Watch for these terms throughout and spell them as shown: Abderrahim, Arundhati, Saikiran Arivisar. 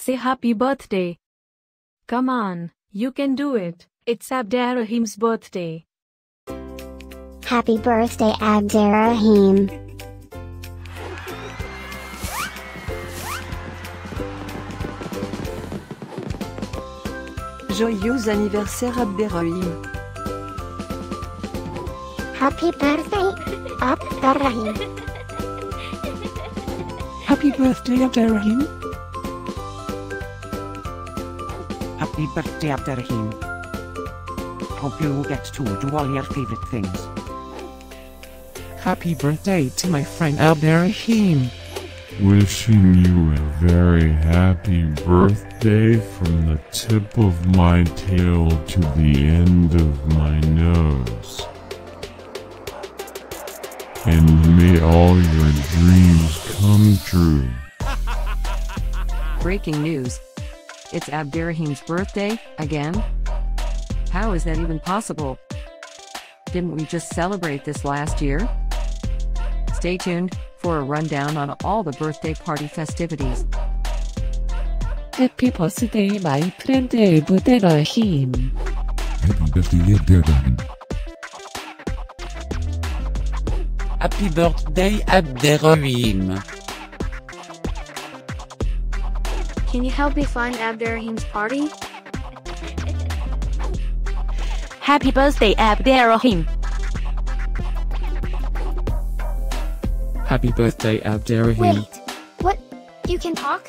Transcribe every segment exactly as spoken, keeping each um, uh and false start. Say happy birthday. Come on, you can do it. It's Abderrahim's birthday. Happy birthday, Abderrahim. Joyeux anniversaire, Abderrahim. Happy birthday, Abderrahim. Happy birthday, Abderrahim. Happy birthday, Abderrahim. Hope you get to do all your favorite things. Happy birthday to my friend Abderrahim. Wishing you a very happy birthday from the tip of my tail to the end of my nose. And may all your dreams come true. Breaking news. It's Abderrahim's birthday, again? How is that even possible? Didn't we just celebrate this last year? Stay tuned for a rundown on all the birthday party festivities. Happy birthday, my friend Abderrahim. Happy birthday, Abderrahim. Happy birthday, Abderrahim. Can you help me find Abderrahim's party? Happy birthday, Abderrahim. Happy birthday, Abderrahim. Wait, what? You can talk?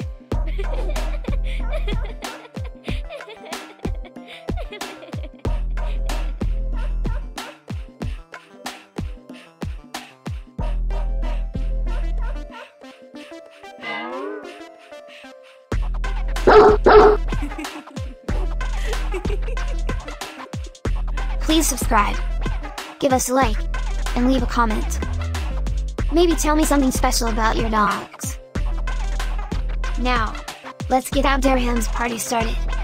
Please subscribe, give us a like, and leave a comment. Maybe tell me something special about your dogs. Now, let's get Abderrahim's party started.